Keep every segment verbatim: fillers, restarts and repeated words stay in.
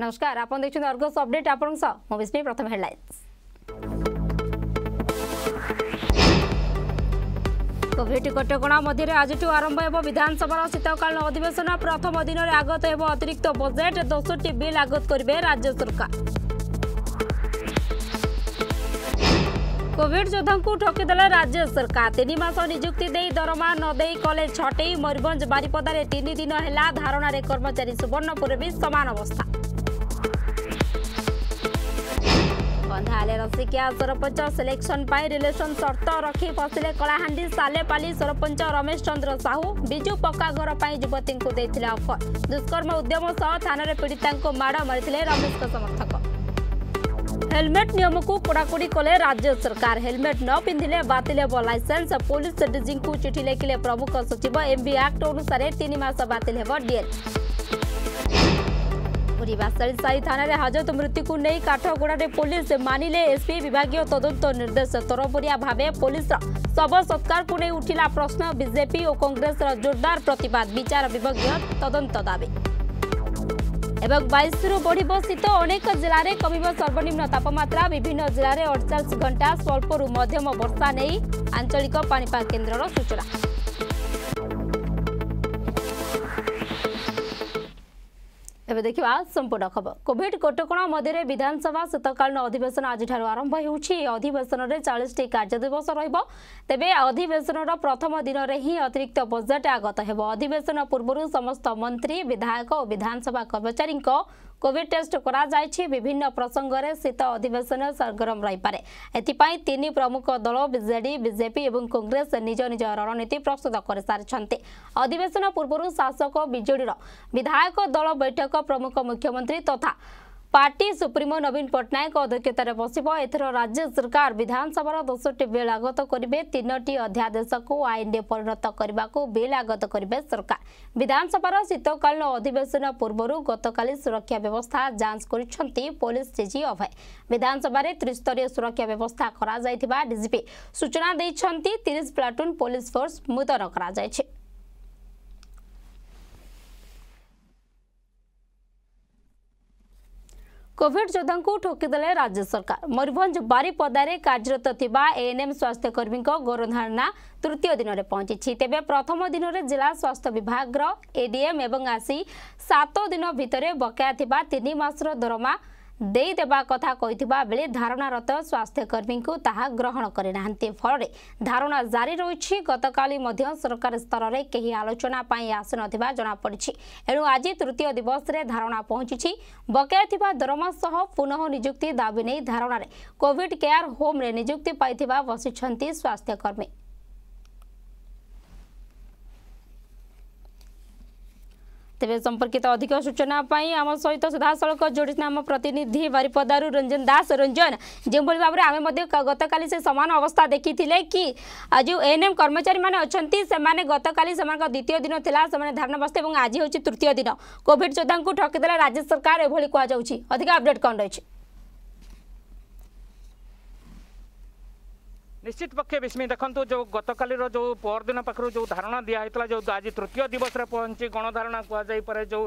नमस्कार आपण देखछन Argus update आपण स मो विस्मी प्रथम हेडलाइंस। कोविड कटकणा मध्य आज आरंभ हो विधानसभा शीतकालीन अधिवेशन प्रथम दिन में आगत हो अतिरिक्त बजेट दसटी बिल आगत करेंगे राज्य सरकार। कोविड योद्धा को ठकीदेला राज्य सरकार तीन मास निजुक्ति दे दरमा नदे कले छटे मयूरभंज बारिपदार तीन दिन है धारणार कर्मचारी सुवर्णपुर भी सामान अवस्था। कंधाले रसिकिया सरपंच सिलेक्शन पर रिलेशन सर्त रखी फसिले कलाहांडी सालेपाली सरपंच रमेश चंद्र साहू। विजु पक्का घर पर युवती को देते अफर दुष्कर्म उद्यम सह थाना पीड़िता को माड़ मारी रमेश समर्थक। हेलमेट नियम को कड़ाकड़ी कले राज्य सरकार हेलमेट न पिंधिले बातिल हो लाइसेंस। पुलिस डीजी को चिठी लिखिले प्रमुख सचिव एमबी एक्ट अनुसार तीन मास बातिल हो डीएल। बासड़ी साई थाना हाजत मृत्यु को नहीं काठगोड़े पुलिस मानिले एसपी विभागीय तदंत निर्देश। तरबरिया भाव पुलिस शव सत्कार को नहीं उठिला प्रश्न। बीजेपी और कांग्रेस जोरदार प्रतिवाद विचार विभागीय तदंत दाबी। एवं बाईस रु बढ़ शीत अनेक जिले में कम सर्वनिम्न तापमात्रा विभिन्न जिले में अड़चाश घंटा स्वल्परू मध्यम वर्षा नहीं आंचलिक पाणीपाग केन्द्र सूचना। एवं देखा संपूर्ण खबर। कोविड कटकणा मध्य विधानसभा शीतकालीन अधिवेशन आज आरंभ होधिवेशन में चालीस कार्यदिवस रे अधिवेशन प्रथम दिन में ही अतिरिक्त बजेट आगत होधिवेशन पूर्व समस्त मंत्री विधायक और विधानसभा कर्मचारी कोविड टेस्ट करा जायछि। विभिन्न प्रसंग में शीत अधिवेशन सरगरम रहीपे एथिपाई तीन प्रमुख दल बीजेडी बीजेपी और कांग्रेस निज निज रणनीति प्रस्तुत कर सारी। अधिवेशन पूर्व शासक बीजेडीर विधायक दल बैठक प्रमुख मुख्यमंत्री तथा पार्टी सुप्रीमो नवीन पट्टनायक अध्यक्षतार बसब। एथर राज्य सरकार विधानसभा दसटी बिल आगत करेंगे। तीन अध्यादेश को आईने परिणत करने को बिल आगत करेंगे सरकार। विधानसभा शीतकालीन अधिवेशन पूर्व गतकाली सुरक्षा व्यवस्था जांच करिसेंती पुलिस डीजी अभय। विधानसभा त्रिस्तरीय सुरक्षा व्यवस्था करा जायथिबा डीजीपी सूचना देइछंती। तीस प्लाटून पुलिस फोर्स मुतयन करा जायछि। कोविड योद्धा को ठकीदेले राज्य सरकार। मयूरभंज बारिपदारे कार्यरत एएनएम स्वास्थ्यकर्मी गोरधारणा तृतीय दिन में पहुंची। तेबे प्रथम दिन में जिला स्वास्थ्य विभाग एडीएम एवं आसी सात दिन भितरे बकाया तीन मासर दरमा देदेवा कथा कहिथिबा बेले धारणारत स्वास्थ्यकर्मी को ताहा ग्रहण करे नाहंती। फल धारणा जारी रही। गतकाली मध्य सरकार स्तर में कहीं आलोचना आसन जनापड़ी। एणु आज तृतीय दिवस रे धारणा पहुंची। बकाया दरमा सह पुनः निजुक्ति दाबी नहीं धारणा रे कोविड केयर होम रे निजुक्ति पाइथिबा बसिछंती स्वास्थ्यकर्मी। तेज संपर्कित अधिक सूचना आम सहित सीधासख जोड़ी आम प्रतिनिधि बारिपदारू रंजन दास। रंजन जो भाव में आम गतकाली से सामान अवस्था देखी कि जो एएनएम कर्मचारी मैंने अच्छे से गतकाली द्वितीय दिन था से धारणा बसते और आज हूँ तृतीय दिन। कोविड योद्धा को ठकीदेला राज्य सरकार एभली कहु। अधिक अपडेट कौन रही? निश्चित पक्षे विस्मी देखो जो गतकाली जो परदिन पाखु जो धारणा दिहता जो आज तृतीय दिवस रे पहुंची गणधारणा कहुए जो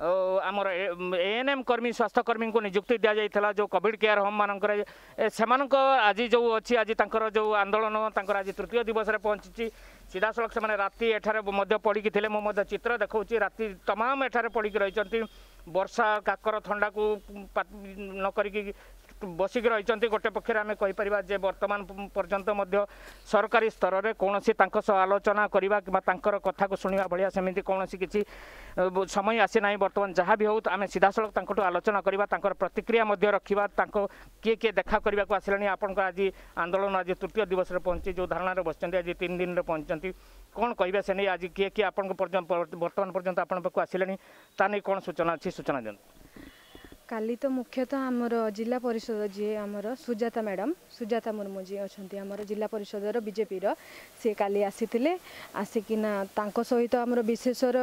आमर एएनएम कर्मी स्वास्थ्यकर्मी को निजुक्ति दि जाता जो कोविड केयर होम मानक आज जो अच्छी आज तंकर जो आंदोलन तंकर आज तृतीय दिवस रे पहुंची। सीधासल से राति एठार पड़ी मुझे चित्र देखा राति तमाम एठार पड़ी रही वर्षा काकर थंडा को नकर बसिक रही। गोटे पक्षर आम कहीपर बर्तमान पर्यंत सरकारी स्तर में कौन आलोचना करवा कि कथा को शुणा भाया सेम कौन किसी समय आसी ना। बर्तमान जहाँ भी हो आम सीधासल आलोचना करवा प्रतिक्रिया रखा किए किए देखा करने को आसला। आपण आज आंदोलन आज तृतीय दिवस में पहुंची जो धारणा बसते आज तीन दिन में पहुंचती कौन कह से नहीं आज किए किए आप बर्तमान पर्यटन आपण पाक आसले कौन सूचना अच्छी सूचना दिखाँ। काली तो मुख्यतः आमर जिला परिषद जी आमर सुजाता मैडम सुजाता मुर्मू जी अच्छा आमर जिला परिषद बीजेपी रो सी काली आसीथिले आसिकिना तांको सहित आमर विशेषर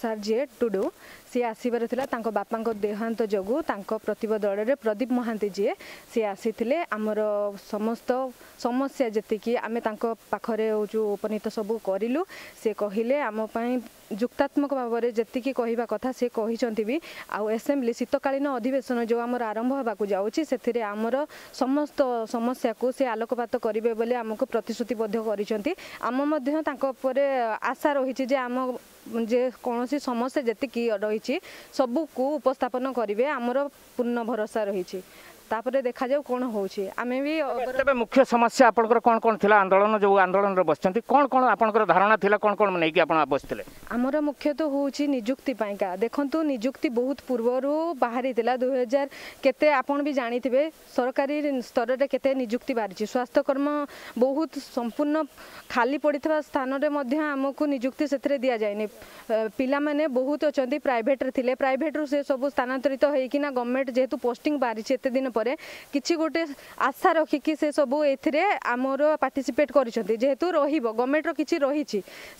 सार जी टुडू सी आसीबार थिला तांको बापांको देहांत जोगु तांको प्रतिब दलरे प्रदीप महांती जी सी आसीथिले आमर समस्त समस्या जतिकि आमे तांको पाखरे जो उपनीत सबू करिलु से कहिले आम पई युक्तात्मक भावरे जतिकि कहिबा कथा से कहिसंती भी आ एसेंबली शीतकालीन अधिवेशन जो आमर आरंभ होगा जाऊँगी से आमर समस्त समस्या को सी आलोकपात करेंगे बोले आमको प्रतिश्रुतिबद्ध करिसेंती आम मध्य तांको परे आशा रही जे आम जे कौन सी समस्या जतिकि रही सबू को उपस्थापन करेंगे आमर पूर्ण भरोसा रही तापरे देखा जाऊ कौन होची आमे भी तबे मुख्य समस्या आपनकर कोन कोन थिला आंदोलन जो आंदोलन रे बसचंती कोन कोन आपनकर धारणा थिला कोन कोन नै कि आपन बसथिले हमर मुख्य तो होची नियुक्ति पई का देखंतु नियुक्ति बहुत पूर्वरो बाहरी थिला दो हज़ार केते आपन भी जानिथिबे सरकारी स्तर रे केते नियुक्ति बारिची स्वास्थ्य कर्म बहुत संपूर्ण खाली पडिथवा स्थान रे मध्ये हमकु नियुक्ति सेतरे दिया जायने पिला माने बहुत अछंती प्राइवेट रे थिले प्राइवेट रो से सब स्थानांतरित होई कि ना गवर्नमेंट जेतु पोस्टिंग बारिची एते दिन किछि गोटे आशा रखिकी से सबू ए आमर पार्टिसिपेट करेतु गवर्नमेंट किसी रही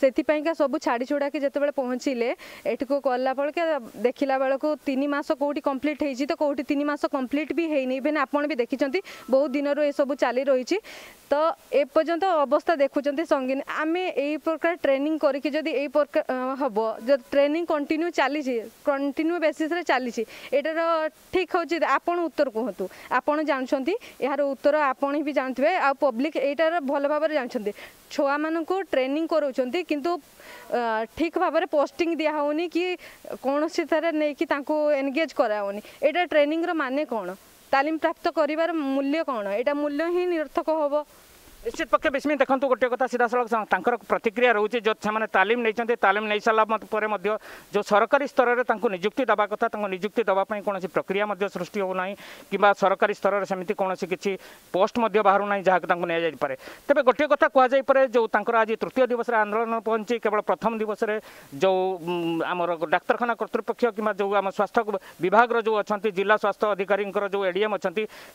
से सब छाड़ी छुड़ा के जिते बड़े पहुँचले एठको कला बल्कि देखला बेलू तीन मस कौटी कम्प्लीट होती तो कौटी तीन मस कम्प्लीट भी होनी इभेन आपड़ भी देखी बहुत दिन ये सब चली रही तो एपर्यंत अवस्था देखुं संगीन आम यही प्रकार ट्रेनिंग करके हम ट्रेनिंग कंटिन्यू चली कंटिन्यू बेसीस चली ठीक हूँ आपड़ उत्तर कहतु आपण जानते यार उत्तर आपण भी जानते आ पब्लिक एटार भल भाव जानते छुआ मानक ट्रेनिंग कराउछंती किंतु ठीक भाव में पोस्टिंग दिया होनी कि कौन सी तरह नहीं कि तांको एनगेज कराउनी एटा ट्रेनिंग रो माने कौन तालीम प्राप्त करिवार मूल्य कौन एटा मूल्य ही निरर्थक होबो निश्चित पक्ष बेसमी देखो गोटे कथा सीधा साल प्रतिक्रिया रोचे जो से तालीम नहीं तालीम नहीं सारापर जो सरकारी स्तर में नियुक्ति दवा कथा नियुक्ति दवापाई कौन प्रक्रिया सृष्टि होना कि सरकारी स्तर में सेमती कौन किसी पोस्ट बाहर ना जहाँ नि जाए तेज गोटे कथा कहुपर जो आज तृतीय दिवस आंदोलन पहुंची केवल प्रथम दिवस जो आम डाक्तखाना कर्तृपक्ष कि जो आम स्वास्थ्य विभाग जो अच्छा जिला स्वास्थ्य अधिकारी जो एडीएम अच्छा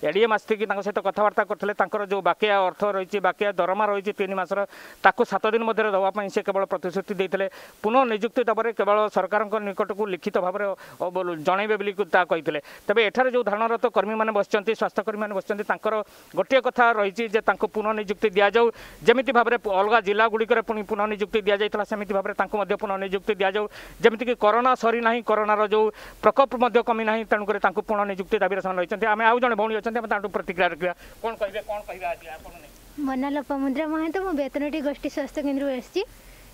एडीएम आसिक सहित कथबार्ता करते जो बाकिया अर्थ रही बाकी दरमा रही तीन मसर ताकू सात दिन मध्य दवापाई से केवल प्रतिश्रुति देते पुनः नियुक्ति दबार केवल सरकार निकट को लिखित भाव में जनइबे बोली कहते तेज एठार जो धारणरत कर्मी मैंने बस स्वास्थ्यकर्मी मैंने बसर गोटे कथा रही पुनः नियुक्ति दि जाऊ जमी भाव में अलग जिला गुड़िक पुनः नियुक्ति दि जाता सेमती भाव में पुनः नियुक्ति दि जाऊ जमीक कोरोना सरी ना कोरोनार जो प्रकोप कमी ना तेणुक पुनः नियुक्ति दाबी रही आम आज जन भाई अच्छा प्रतिक्रिया रखा कौन कहे कौन कह मना लोपामुद्रा महंत मो बेतनटी गोष्ठी स्वास्थ्य केन्द्र आसी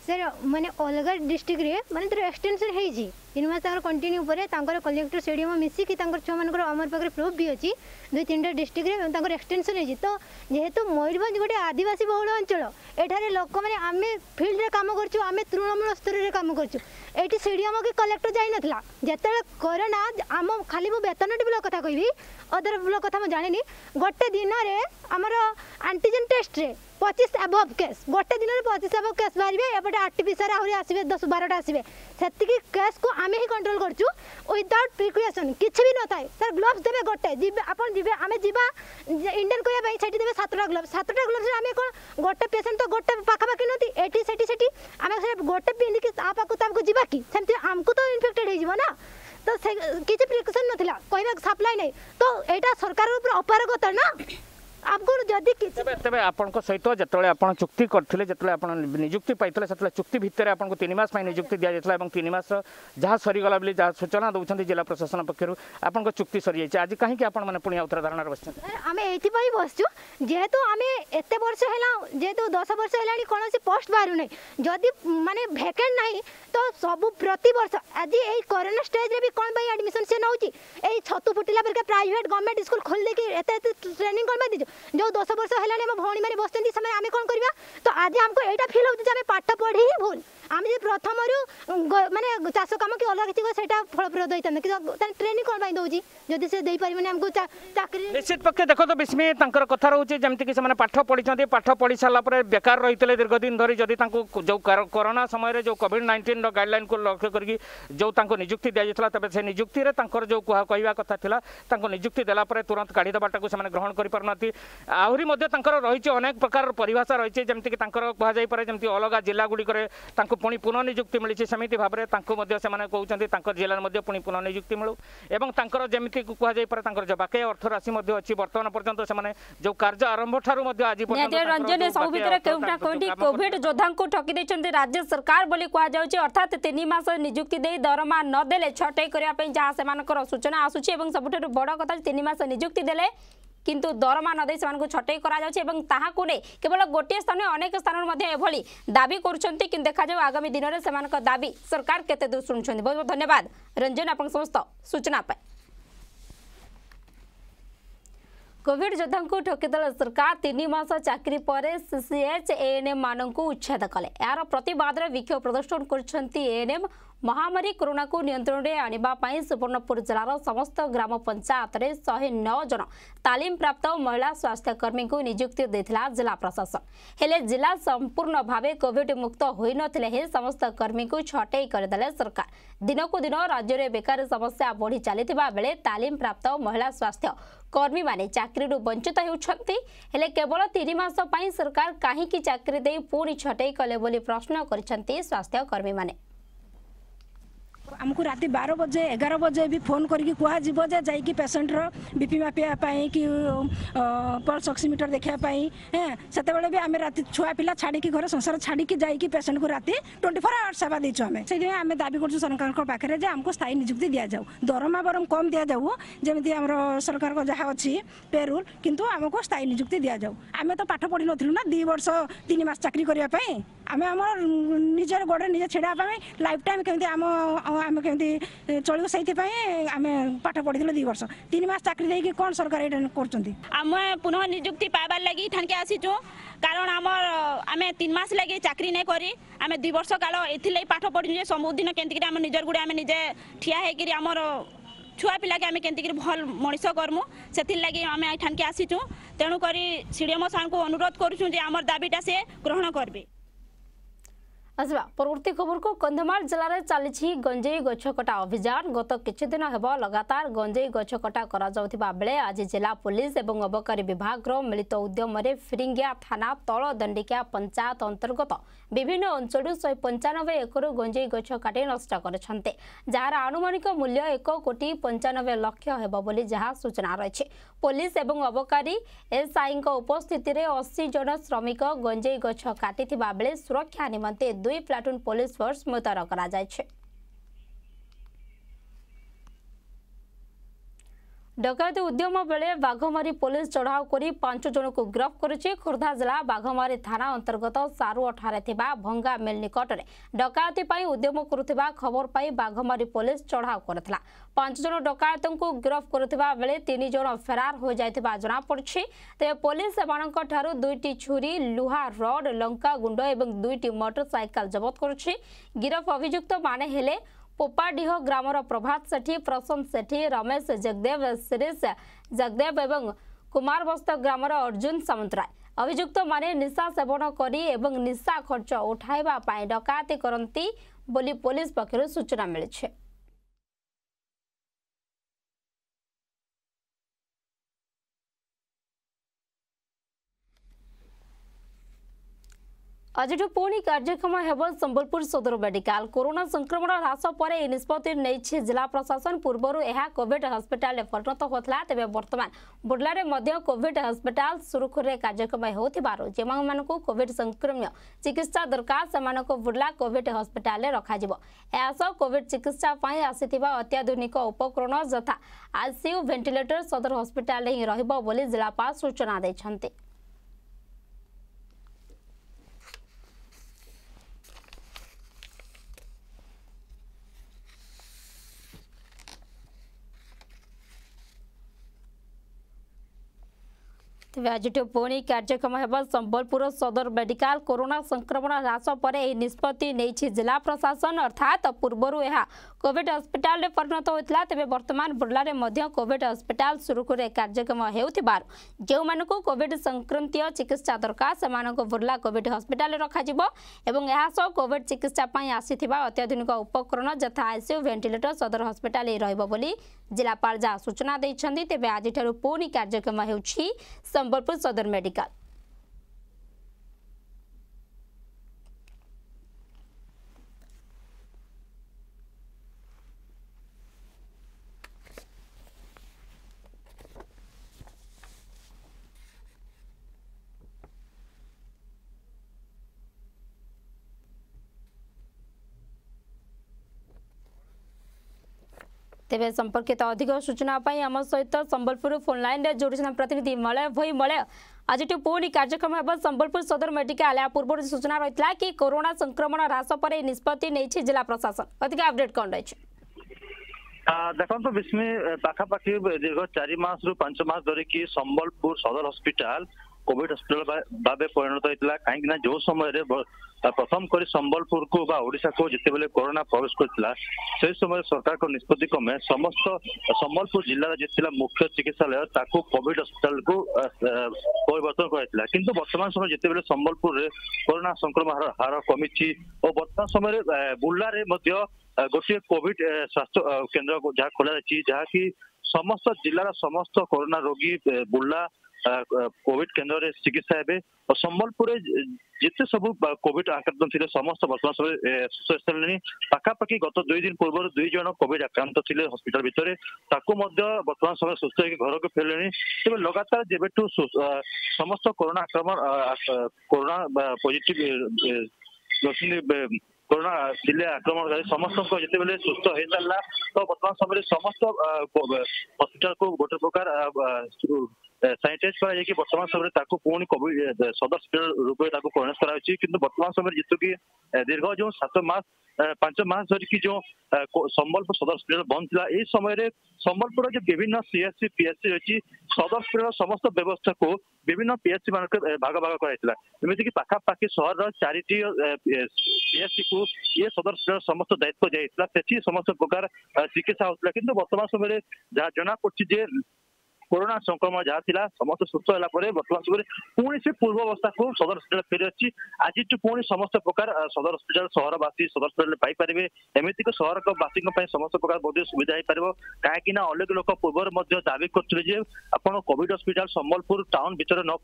सर मैंने अलग डिस्ट्रिक्ट रे माने तर एक्सटेंशन है जी तीन मस कंटिन्यू पर कलेक्टर स्टेडियम मिसिकी छुआ मान आम पाखे प्रूफ भी अच्छी दुई तीन टा डिस्ट्रिक्ट एक्सटेंशन होती तो जेहेतु मयूरभंज गोटे आदिवासी बहुल अंचल एठारे लोक मैंने आम फिल्ड काम करूँ आम तृणमूल स्तर में काम करूँ ये स्टेडियम कि कलेक्टर जाई ना जिते कोरोना आम खाली मो बेतन ब्लॉक कथा कहबी अदर ब्लॉक कथा मुझे जानी गोटे दिन आमर एंटीजन टेस्ट रे पच्चीस एबव केस गोटे दिन में पच्चीस एबव केस बाहर एपटे आरटीपीसीआर आहरी आसबे दस बारटा आसबे सेतिकी केस को आम ही कंट्रोल करचु विदाउट प्रिकसन किसी भी न था सर ग्लोव्स देवे गोटे आप आम जावा इंडियन करिया से देवे सातटा ग्लोव्स सातटा ग्लोव्स आम कौन गोटे पेसेंट तो गोटे पाखापाखि नठी से आम गोटे पिंधिकी आपको जावा कि सेमती आमको तो इनफेक्टेड हो ना तो किसी प्रिकसन नाला कह सप्लाई नहीं तो यहाँ सरकार अपारगता ना आपको सहित जिते आप चुक्ति करते जिते आप नियुक्ति पाई से चुक्ति भितर आपको तीन मस नियुक्ति दि जाता और तीन मस जहाँ सरीगला बोली जहाँ सूचना दौरान जिला प्रशासन पक्षर आप चुक्ति सरी जाए आज कहीं पुणी आउ थे धारणा बस आम ये बसचु जेहेतु आम एत वर्ष है जेहेतु दस वर्ष है कौन पोस्ट बाहर ना जदि मानने भैकेंट ना तो सब प्रति वर्ष आज यही कोरोना स्टेज भी कौन एडमिशन से नौ छतु फुटला पर प्राइवेट गवर्नमेंट स्कूल खोल ट्रेनिंग कौन दीजिए जो दस वर्ष है भौणी मैंने बसते आम कौन करवा तो आज हमको एटा फील होती पाठ पढ़े ही भूल आम जो प्रथम मानने चाष कम कि अलग किसी फलप्रद होता कि ट्रेनिंग कौन दौर जदि से आमको चाकरी निश्चित पक्षे देख तो बिस्मी कथा रोचे जमीक से पाठ पढ़ी पाठ पढ़ी सारापर बेकार रही है दीर्घ दिन धरी जदि जो कोरोना समय जो कोविड नाइंटीन गाइडलाइन को लक्ष्य करके जो नियुक्ति दी जाता तेज से नियुक्ति में जो कहवा कथा था नियुक्ति देलापर तुरंत काढ़ी दबाटा से ग्रहण करपारती आहरी रही अनेक प्रकार परिभाषा रही जमीक कहपर जमी अलग जिलागुड़ी पुणी पुनर्नियुक्ति मिली सेमती भाव में कहते जिले में पुणी पुनर्नियुक्ति मिलू एवं जमी कहपर जो बाकी अर्थ राशि अच्छी बर्तमान पर्यटन से जो कार्य आरंभ ठार्ज रंजन सब कौटा कौटी कोविड योद्धा को ठकी देते राज्य सरकार बोली कहु अर्थात तीन मास नियुक्ति दे दरमा नदेले छटई करने जहाँ से सूचना आसूची और सबुठ बड़ कथा तीन मास नियुक्ति देले किंतु दरमा नदी से छटई कराने केवल गोटे स्थान अनेक स्थान एभली दाबी कर देखा जाए आगामी दिन में से दाबी सरकार केते दूर सुनुछन। बहुत बहुत धन्यवाद रंजन आपण समस्त सूचना। कोविड योद्धा को ठकीदेला सरकार तीन मास चाकरी पर सीसीएच एएनएम मानक उच्छेद कले यार प्रतिवाद विक्षोभ प्रदर्शन करछंती एएनएम। महामारी कोरोना को नियंत्रण में आनिबा पई सुवर्णपुर जिलार समस्त ग्राम पंचायत में शहे नौ जन तालीम प्राप्त महिला स्वास्थ्यकर्मी को नियुक्ति देथिला जिला प्रशासन हेले जिला संपूर्ण भावे कोविड मुक्त होई नथिले हे समस्त कर्मी को छटई करदेले सरकार। दिन को दिन राज्य में बेकारी समस्या बढ़ी चलता बेले तालीम प्राप्त महिला स्वास्थ्य कर्मी माने चाकरी वंचित होउछंती हेले केवल तीन मास पई सरकार काहे की चाकरी दे पूरी छटई कले बोली प्रश्न करछंती स्वास्थ्यकर्मी माने। आमको रात बारह बजे एगार बजे भी फोन करके कहुव जे जाकि पेसेंट बीपी मापाई कि पल्स ऑक्सीमीटर देखापी हाँ से भी आम रात छुआ पिला छाड़ी घर संसार छाड़ी जाकि पेसेंट को रात ट्वेंटी फोर आवर्स सेवा देचु आम से आम दाबी कर सरकार पाखे जे आमको स्थायी निजुक्ति दि जाऊ दरमा बरम कम दि जाऊ जमी आम सरकार को जहाँ अच्छी पे रूल कितु आमको स्थायी निजुक्ति दि जाऊ आम तो पाठ पढ़ी नु ना दु वर्ष तीन मास चाकरी करने आम आम निजर गोड़े निजे छिड़ापी लाइफ टाइम केमती आम आम केमती चलू से आम पाठ पढ़ी दु वर्ष तीन मास चाकरी देके कौन सरकार ये करम पुनः निजुक्ति पाइबार लगी थानके आसीचु कारण आम आम तीन मास लगे चाकरी नहीं करी आम दु वर्ष काल एथि पाठ पढ़ी सबुदिन केमती आम निजर गुड़े आम निजे ठिया होकर आम छुआ पिला के आम के भल मनीष करमु से लगे आम एठानके आसीचु तेणुक सीडीएम सार को अनुरोध करूँ जे आम दाबीटा से ग्रहण करबे। आसवा परवर्ती खबर को कंधमाल जिले में चली गंजेई गछ कटा अभियान गत किछुदिन हेब लगातार गंजेई गछ कटा करा जाउथिबा बेले आज जिला पुलिस एवं अबकारी विभाग मिलित उद्यम में फिरिंगिया थाना तल दंडिकिया पंचायत अंतर्गत विभिन्न अंचल शहे पंचानबे एकर गंजेई गछ काटी नष्ट करछन्ते जार आनुमानिक मूल्य एक कोटी पंचानबे लक्ष हेब बोली जहाँ सूचना रही। पुलिस एवं अबकारी एसआई उपस्थिति में अस्सी जन श्रमिक गंजेई गछ काटी बेले सुरक्षा निमंते दुई प्लाटून पुलिस फोर्स मुतैनात करा जाय छे। डकैती उद्यम बेले बाघमारी पुलिस चढ़ाव कर पांच जन को गिरफ्त करेछि। खोर्धा जिला बाघमारी थाना अंतर्गत सारुअठारे थिबा भंगा मिल निकट में डकैती पई उद्यम करुथिबा खबर पाई बाघमारी पुलिस चढ़ाव करथिला। पांच जन डकैतों को गिरफ्त करथिबा बेले तीन जन फरार हो जायथिबा जना पड़छि। तेबे पुलिस सेमानक ठारु दुईटी छुरी लुहा रड लंका गुंड एवं दुईटी मोटरसाइकल जब्त करछि। गिरफ अभियुक्त माने हेले पोपाडीह ग्रामर प्रभात सेठी प्रसन्न सेठी रमेश जगदेव शिरीष जगदेव एवं कुमार बस्त ग्रामर अर्जुन सामंतराय। अभियुक्त माने निशा सेवन करी एवं निशा खर्च उठाइबा पाई डकाती करंती बोली पुलिस पक्षरु सूचना मिली छे। आज पुणी कार्यक्रम हेब संबलपुर सदर मेडिकल। कोरोना संक्रमण ह्रास पर यह निष्पत्ति नहीं जिला प्रशासन। पूर्वर यह कोविड हस्पिटाल में परिणत होता तेज बर्तमान बुर्ला में कोविड हस्पिटाल सुरखुरी कार्यक्रम होथिबारु जेमानकु कोविड संक्रम्य चिकित्सा दरकार सेमानकु बुर्ला कोविड हस्पिटाल रखा जिवो। एहासह कोविड चिकित्सा पई आसिथिबा अत्याधुनिक उपकरण यथा आईसीयू वेंटिलेटर सदर हस्पिटाल ही रहिबो बोली जिलापाल सूचना दैछन्ते। तेज आज पुणी कार्यक्रम होगा संबलपुर सदर मेडिकल कोरोना संक्रमण ह्रास पर यह निष्पत्ति नहीं जिला प्रशासन अर्थात पूर्वर यह कोविड हस्पिटाल परिणत होता तेज बर्तमान बुर्ला में कोविड हस्पिटाल सुरुखुरे कार्यक्रम होउथिबार जो मानको कोविड संक्रमित चिकित्सा दरकार से बुर्ला कोविड हस्पिटाल रखा जिवो एवं यह सह कोविड चिकित्सा आसीथिबा अत्याधुनिक उपकरण यथा आईसीयू वेंटिलेटर सदर हस्पिटाल रहिबो बोली जिलापाल जा सूचना दैछन्ती तेबे आज ठारू पुणी कार्यक्रम हेउछि संबलपुर सदर मेडिकल। तेज संपर्कित अधिक सूचना आम सहित संबलपुर फोन लाइन में जोड़ी प्रतिनिधि मलय भई मलय आज पुणी कार्यक्रम होगा संबलपुर सदर मेडिकल। या पूर्व सूचना रही कि कोरोना संक्रमण ह्रास पर यह निष्पत्ति नहीं जिला प्रशासन अधिक अपडेट कौन रही है देखो विस्मी पाखापाखि दीर्घ चार मास रु पांच मास धरिकी संबलपुर सदर हस्पिटाल कोविड हस्पिटाल भाव परिणत होता कहीं जो समय प्रथम कर संबलपुर को ओडिशा को जिते बेले कोरोना प्रवेश करता से समय सरकार को निष्पत्ति क्रमे समस्त संबलपुर जिलार जितना मुख्य चिकित्सालय ताकू कोविड हस्पिटाल को परिवर्तन कराइला किंतु वर्तमान समय जिते बेले संबलपुर कोरोना संक्रमण हार कमी और वर्तमान समय बुर्ला गोटे कोविड स्वास्थ्य केन्द्र जहाँ खोल जहाँकि समस्त जिलार समस्त कोरोना रोगी बुर्ला कोविड केन्द्र चिकित्सा हे और संबलपुर जिते सब कोविड आक्रांत थे समस्त बर्तमान समय सुस्थ है पाखापाखि गत दुई दिन पूर्व दुई जन कोविड आक्रांत थे हस्पिटाल भितर बर्तमान समय सुस्थ होकर घर को फेरले तेज लगातार जेबेठू समस्त कोरोना आक्रमण कोरोना पॉजिटिव कोरोना जिले आक्रमणकारी समस्त जिते बेले सुस्थ हो सारा तो बर्तमान समय समस्त हस्पिटाल को गोटे प्रकार सैनिटाइज कर बर्तमान समय पुणी कोविड सदर हस्पिटाल रूप परिणत करा किंतु बर्तमान समय जेतुकी दीर्घ जो सात मास पांच मास धरिकी जो संबलपुर सदर हस्पिटाल बंद था यह समय संबलपुर जो विभिन्न सीएचसी पीएचसी रही सदर हस्पिटाल समस्त व्यवस्था को विभिन्न पीएचसी मान भाग भाग कराइला एमती कि पाखापाखि सहर चार पीएचसी को ये सदर हस्पिटाल समस्त दायित्व दिया से समस्त प्रकार चिकित्सा होता किंतु बर्तमान समय जहाँ जना पड़े कोरोना संक्रमण जहाँ था समस्त सुस्थ होगा बर्तमान समय पुणी से पूर्वावस्था को सदर हस्पिटाल फेरी अच्छी आज पुणी समस्त प्रकार सदर हस्पिटाल सहरवासी सदर हस्पिटाल पाइपर एमती सहरवासी समस्त प्रकार बहुत सुविधा हो पार कहीं अनेक लोक पूर्व दावी करते आपड़ कोविड हस्पिटाल संबलपुर टाउन भर न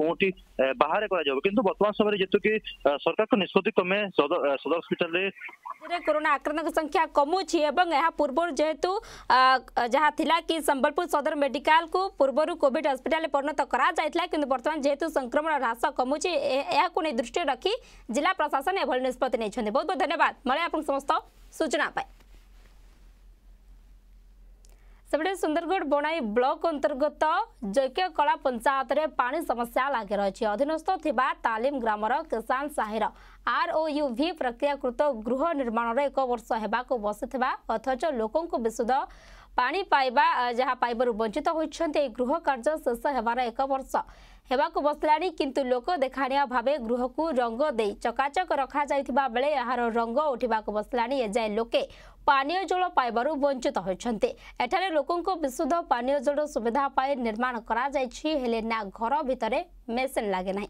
कौटी बाहर किंतु बर्तमान समय जेतुकी सरकार को निष्पत्ति क्रमे सदर सदर हस्पिटाल कोरोना आक्रांत संख्या कमुची पूर्व जेहेतु जहाँ था कि संबलपुर सदर मेडिकल को पूर्व कोविड हस्पिटाल परिणत करा जायतला किंतु बर्तमान जेहेतु संक्रमण ह्रास कमुची या को दृष्टि रखी जिला प्रशासन एभली निष्पत्ति नहीं। बहुत बहुत धन्यवाद मले आपन समस्त सूचना पाए। सबडे सुंदरगढ़ बनाई ब्लॉक अंतर्गत जैक्य कला पंचायत रे पानी समस्या लागे रही अधीनस्थ थिबा तालीम ग्रामर किसान साहिर आरओयूवी प्रक्रियाकृत गृह निर्माण एक वर्ष होगाको बसी अथच लोक विशुद्ध पानी पाइबा जहाँ पाइबर वंचित होती गृह कार्य शेष होवार एक वर्ष होगाको बसला किंतु लोक देखाणिया भाव गृह को रंग दे चकाचक रखा जाइथिबा बेले यार रंग उठिबाको बसला एजाए लोके पानीय जल पाइबार वंचित होती एठारे लोकंको विशुद्ध पानीय जल सुविधा पाए निर्माण करा जाइछि हेले ना घर भितर मेसिन लागे ना।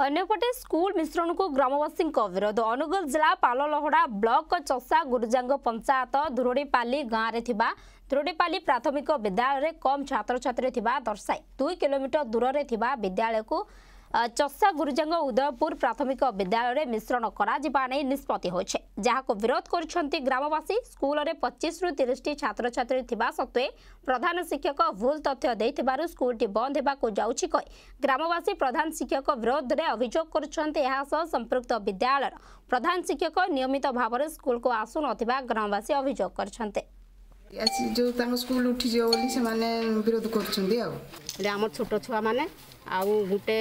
अन्यपटे स्कूल मिश्रण को ग्रामवासी विरोध अनुगुल जिला पाललहड़ा ब्लॉक चसा गुरुजांग पंचायत धुरोडीपाली गाँव में धुरोडीपाली प्राथमिक विद्यालय में कम छात्र छात्री दर्शाई दुई किलोमीटर दूर से विद्यालय को चषा गुरुजांग उदयपुर प्राथमिक विद्यालय मिश्रण कराने निष्पत्ति होइछे, जहाको विरोध करिसेंति ग्रामवासी। स्कूल रे पच्चीस रु तीस टी छात्र छात्री थिबा सत्वे प्रधान शिक्षक भूल तथ्य देथिबारु स्कूल टी बंद हेबाको जाउछि कहि ग्रामवासी प्रधान शिक्षक विरोध रे अभियोग करिसेंति। एहा सह संपृक्त विद्यालय प्रधान शिक्षक नियमित भाव में स्कूल को आसु नथिबा ग्रामवासी अभियोग करिसेंति। जो तांग स्कूल उठी जो बोली से माने विरोध करुँगी आम छोट छुआ मैंने गोटे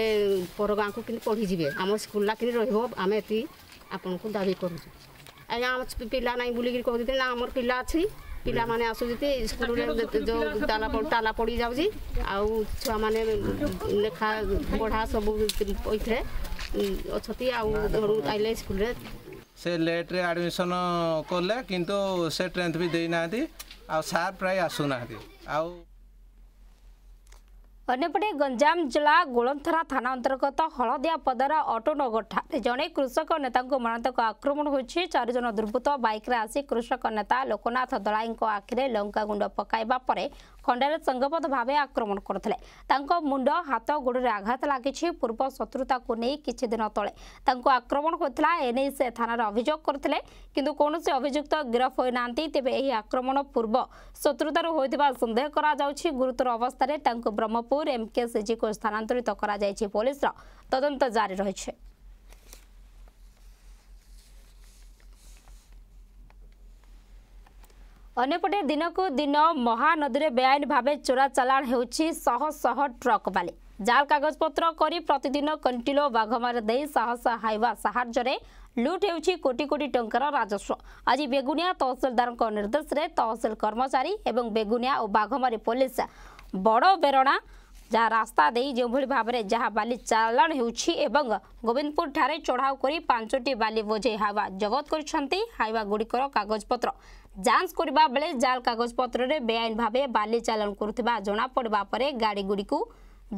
पर गाँव को कि पढ़ी जी आम स्कूल कि रमें ये आपन को दाबी करूँ आज आम पिला ना बुल कहते ना आम पिला अच्छी पिला माने आसुति स्कूल जो ताला ताला पड़ी जाऊँगी आउ छुआ मैंने लेखा पढ़ा सब ये अच्छी आउले स्कूल से लेट्रे आडमिशन कले किंतु से टेन्थ भी देना आ सार प्राय आसुना आउ। अन्यपटे गंजाम जिला गोलंथरा थाना अंतर्गत हलदिया पदरा अटोनगरठार जड़े कृषक नेता मारात्मक आक्रमण होछि। चार जन दुर्बृत्त बाइक रे आसी कृषक नेता लोकनाथ दलाई आखिरे लंका गुंड पकाइबा परे खंडार संगबद्ध भावे आक्रमण करथिले। तांको मुंड हाथ गोड़े आघात लागिछि। पूर्व शत्रुता को नहीं किछि दिन तले तांको आक्रमण होइतला। एने से थानार अभियोग करथिले किंतु कोनोसी अभियुक्त गिरफ होई नांती। तेबे एही आक्रमण पूर्व शत्रुतार होइतबा संदेह करा जाउछि। गुरुतर अवस्था रे तांको ब्रह्मपुर एमके सीजी को स्थानांतरित करा जाइछि। पुलिस रा तदंत जारी रहिछि। अनेपटे दिनकू दिन महानदी में बेआईन भाव चोरा चलाण होछि। शह शह ट्रक वाले जाल कागज पत्र करी प्रतिदिन कंटिलो बाघमार दे साहस हाइवा साहाज्य लुट होछि कोटी कोटी टंकार राजस्व। आज बेगुनिया तहसिलदार निर्देश में तहसिल कर्मचारी एवं बेगुनिया और बाघमारी पुलिस बड़ बेरणा जहाँ रास्ता दे जो भाव में जहाँ बाली चालाण होछि एवं गोविंदपुर ठारे चढ़ाऊ कर पांचटी बाली बोझे हाइवा जबत कर हाइवा गुड़िकर कागजपत्र जांच करने बेले जाल कागजपत्र रे बेआईन भाव बाली चालाण करुवा जना पड़वा पर गाड़ी गुड़ी को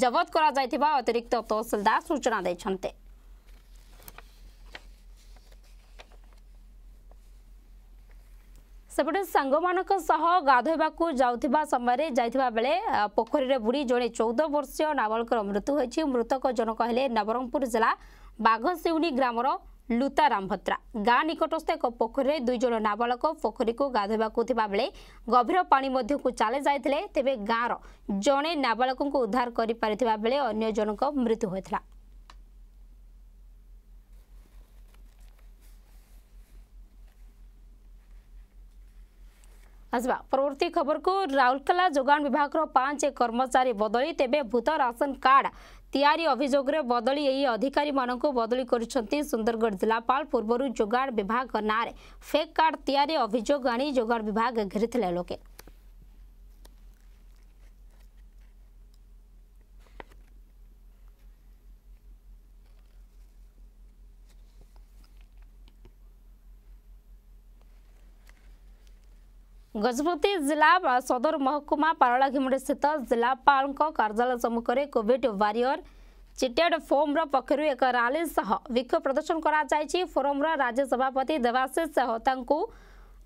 जबत करा जायतिबा अतिरिक्त तहसीलदार सूचना देछन्ते। सेपटे सांगमानक सह गाधोइबाकू जाउथिबा समय जाइथिबा बेले पोखरी रे बुड़ी जड़े चौदह वर्षीय नाबालकर मृत्यु होइछि। मृतक जनक हेले नवरंगपुर जिला बाघसिउनी ग्रामर लुताराम भत्रा। गाँ निकटस्थ एक पोखरी में दुईज नाबालक पोखरी को गाधोवाकू बेले गभीर पानी मध्यकू चले जाते तेज गाँव जड़े नाबालक को उद्धार कर बेले अन्य जनक मृत्यु होता। आसवा परवर्ती खबर को राउरकेला जोगाण विभाग पांच कर्मचारी बदली तेबे भूत राशन कार्ड तैयारी अभियोग रे बदली यही अधिकारी मानक बदली करिसंती। सुंदरगढ़ जिलापाल पूर्वर जोगाण विभाग ना फेक कार्ड तैयारी अभियोग आनी जोगाण विभाग घेरी लोके। गजपति जिला सदर महकुमा पारलाघिमुंडी स्थित जिलापाल कार्यालय सम्मुखें कोविड वारियर चिटेड फोरम पक्षर एक रैली विक्षोभ प्रदर्शन कर फोरम राज्य सभापति देवाशीष होता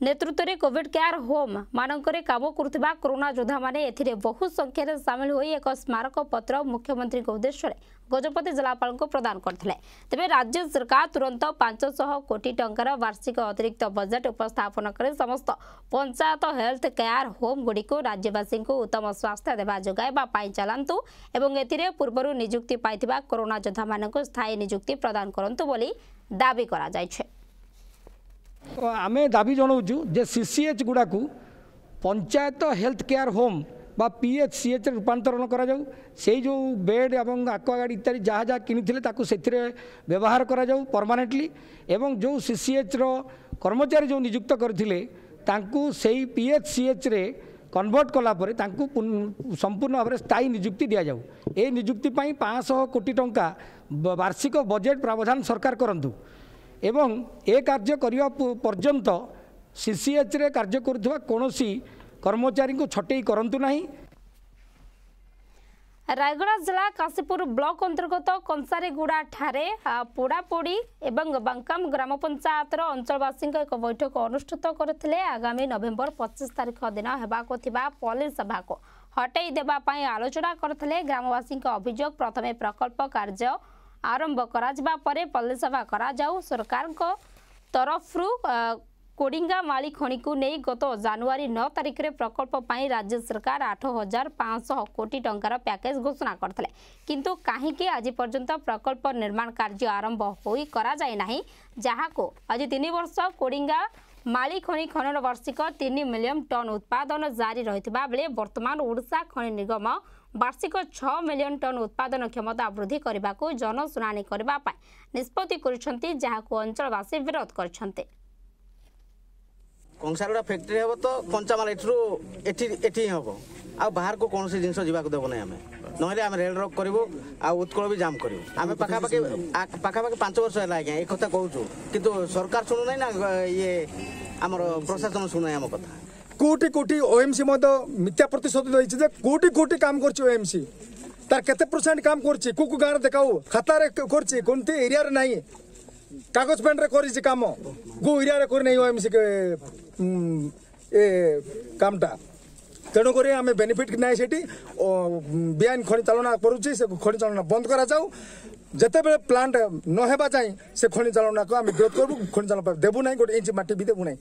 नेतृत्व में कोविड केयर होम मानकरे काम करुवा कोरोना योद्धा मैंने बहु संख्यार सामिल हो एक स्मारक पत्र मुख्यमंत्री उद्देश्य गजपति जिलापाल को प्रदान करते। तेज राज्य सरकार तुरंत पाँच सौ कोटी टंकार वार्षिक अतिरिक्त बजेट उपस्थापन कर समस्त पंचायत हेल्थ केयर होम गुड़ी को राज्यवासी को उत्तम स्वास्थ्य सेवा जगैवाई चलांतु एवं ए पूर्व निजुक्ति पाई कोरोना योद्धा मान स्थायी निजुक्ति प्रदान करूँ बोली दाबी करा जाइछे। आमे दाबी जनाऊँ जे सीसीएच गुड़ाक पंचायत हेल्थ केयर होम बा पीएच सीएच रूपांतरण करा जाऊ। से जो बेड एवं आक्वागार्ड इत्यादि जहाँ जहाँ किनी ताकू सेथिरे व्यवहार करा जाऊ परमानेंटली एवं जो सीसीएच रो कर्मचारी जो नियुक्त करथिले तांकू सेही पीएच सीएच रे कन्वर्ट कला परे तांकू संपूर्ण भाव में स्थायी निजुक्ति दि जाऊ। ए निजुक्ति पई पाँच सौ कोटी टंका वार्षिक बजेट प्रावधान सरकार करंतु एवं ए कार्य करवा पर्यंत सीसीएच रे कार्य करुवा कोनोसी कर्मचारी को छटई करंतु नाही। रायगढ़ जिला काशीपुर ब्लॉक अंतर्गत कंसारीगुड़ा ठारे पोड़ापोड़ी एवं बांकाम ग्राम पंचायतर अंचलवासी एक बैठक अनुष्ठित करथिले। आगामी नवेम्बर पच्चीस तारीख दिन हेबाको थिबा पॉलिसी सभा को हटई देबा पई आलोचना करथिले। ग्रामवासी अभियोग प्रथमे प्रकल्प कार्य आरंभ कर परिसभा कर सरकार तरफ कोडिंगा माली खनि को नहीं गत जानुरी नौ तारिख में प्रकल्प पर राज्य सरकार आठ हजार पाँच सौ कोटी टंकार पैकेज घोषणा करते किंतु कहीं आज पर्यंत प्रकल्प निर्माण कार्य आरंभ हो जाको आज तीन वर्ष कोडिंगा माली खनि खनन वार्षिक तीन मिलियन टन उत्पादन जारी रही बेले बर्तमान ओडिशा खनि निगम वार्षिक छह मिलियन टन उत्पादन क्षमता वृद्धि करने को जनशुणाणी करने निष्पत्ति करवासी विरोध करते कंसारुड़ा फैक्ट्री हे तो कंचा माल एठी हम आ बाहर को कौन सी जिनस जावाक देव ना आम ना आम रेल रॉक करूँ उत्कल भी जाम करूँ आम पाखापाखि पाखापाखि पांच वर्ष है आज्ञा ये कथा कहूँ कि सरकार शुणु ना ना ये आम प्रशासन शुणुना आम कथा कोटी कोटी ओएमसी मत मिथ्या प्रतिशत दे कोटी कोटी काम करएमसी तार के परसेंट काम करुक गाँव देखाऊ खातार करती एरिया नाई कागज पेंट रे काम गो एरिया नहीं ओएमसी ए कामटा तेणुक आम बेनिफिट ना से बेआईन खनि चालना करुचे से खनि चालना बंद करा जाऊ जते बेले प्लांट नहेबा चाहे से खनि चालना को आम विरोध करूँ खनि चालना देवु ना गोटे इंच माटी भी देवु ना।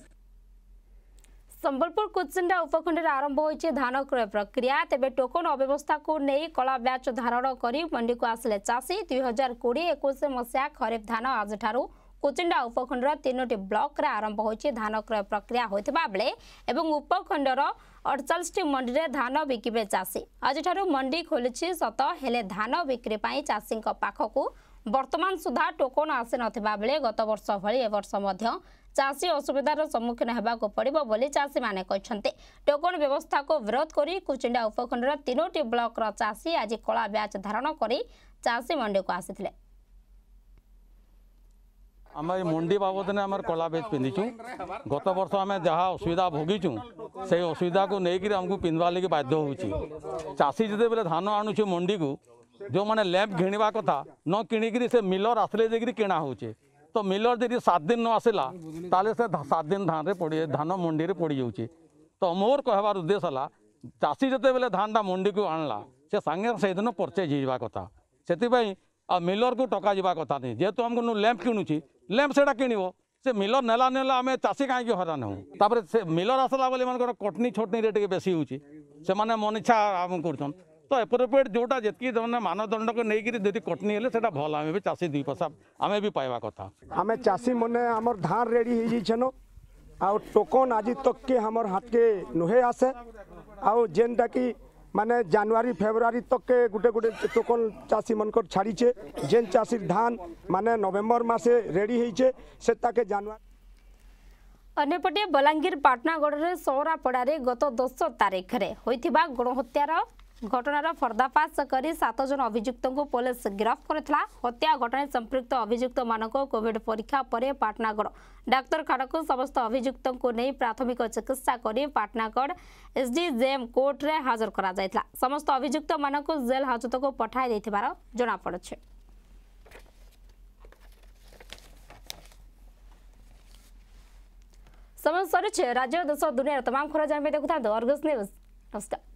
संबलपुर कुचिंडा उपखंड आरंभ होती धान क्रय प्रक्रिया तेबे टोकन अव्यवस्था को नहीं कला ब्याज धारण कर मंडी को आसिले चाषी दुई हजार कोड़े एकुश मसीहा खरीफ धान आज कुचिंडा उपखंड तीनोटी ब्लॉक आरंभ होती धान क्रय प्रक्रिया होता बेले एवं उपखंड अड़चाश मंडी में धान बिकिबे चाषी आज मंडी खोली सत हेले धान बिक्री पर चाषी पाखक बर्तमान सुधा टोकन आसी ना बेले गत वर्ष भली ए वर्ष चाषी असुविधार सम्मुखीन होगाकू पड़ो बोली चाषी मैंने कहते टोकन व्यवस्था को विरोध कर कुचिंडा उपखंडर तीनोटी ब्लॉक चाषी आज कला ब्याज धारण कर चाषी मंडी को आसी आम मंडी बाबद में आम कला बेच पिंधु गत वर्ष आम जहाँ असुविधा भोगीचु से असुविधा को लेकर आमको पिंधवा लगे बाध्य हो चाषी जिते बेले धान आणुचे मंडी को जो मैंने लैंप घिणवा कथा न किणिकी से मिलर आसले जाकि किणा हो तो मिलर जी सात दिन न आसला ताले से सात दिन धान पड़े धान मंडी में पड़ जाऊे तो मोर कहबार उद्देश्य है चाषी जिते बेले धानटा मंडी को आणला से सांगे से दिन परचेज होगा कथा से मिलर को टका जावा कथा नहीं जेहेतु हमको लैंप किणुची लैंप सेटा किणव से मिलर नेला नेला आम चाषी कहीं हरान होपर से मिलर आसला बोले मानक कटनी छटनी रे बेसी होने मन इच्छा आरम कर तो एप्रोप्रिएट जोटा जी मानदंड को लेकिन जी कटनी है से भल आम भी चाषी दुई पैसा आम भी पाइबा कथा आम चाषी मैंने आम धान रेडी होन आ टोकन आज तक के हमर हाथ के नुहे आसे आउ जेनटा कि माने जनवरी फेब्रुआरी तक के गुटे गुटे टोकन चाषी मनकर छाड़ीचे जेन चाषी धान माने नवेम्बर मसे रेडी होइचे से ताके जनवरी अन्यपटे बलांगीर पाटनागढ़ सौरापड़ा गत दस तारीख में होता गणहत्यार घटनार पर्दाफाश कर सात जन अभियुक्त को पुलिस गिरफ्त करथिला। हत्या घटना संपृक्त अभियुक्त मानक कोविड परीक्षा पर पाटनागढ़ डाक्तरखाना को समस्त अभियुक्त को नहीं प्राथमिक चिकित्सा कर पाटनागढ़ एसडीजेएम कोर्ट रे हाजर करा जायतला। समस्त अभियुक्त मानक जेल हाजत को पठाई देथिबार जना पड़छ। समय सरुचे राज्य देश दुनिया तमाम खबर जानबे देखु था अर्गस न्यूज। नमस्कार।